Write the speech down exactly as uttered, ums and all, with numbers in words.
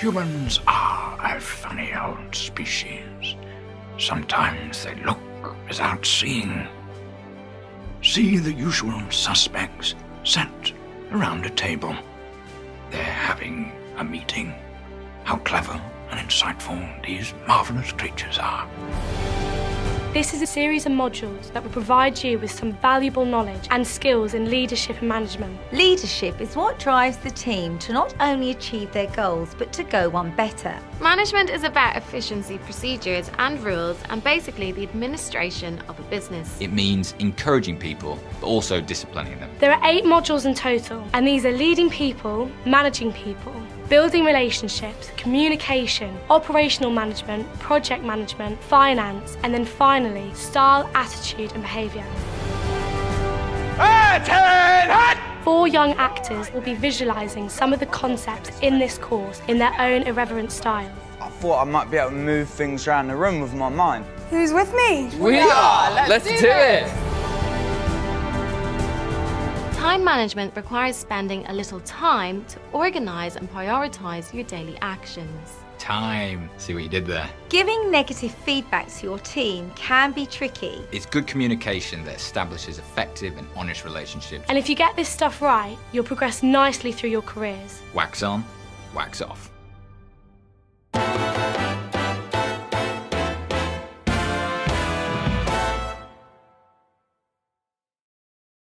Humans are a funny old species. Sometimes they look without seeing. See the usual suspects sat around a table. They're having a meeting. How clever and insightful these marvelous creatures are. This is a series of modules that will provide you with some valuable knowledge and skills in leadership and management. Leadership is what drives the team to not only achieve their goals, but to go one better. Management is about efficiency, procedures and rules, and basically the administration of a business. It means encouraging people, but also disciplining them. There are eight modules in total, and these are leading people, managing people, building relationships, communication, operational management, project management, finance, and then finally, style, attitude, and behaviour. Four young actors will be visualising some of the concepts in this course in their own irreverent style. I thought I might be able to move things around the room with my mind. Who's with me? We, we are! Let's, Let's do, do it! it. Time management requires spending a little time to organise and prioritise your daily actions. Time. See what you did there. Giving negative feedback to your team can be tricky. It's good communication that establishes effective and honest relationships. And if you get this stuff right, you'll progress nicely through your careers. Wax on, wax off.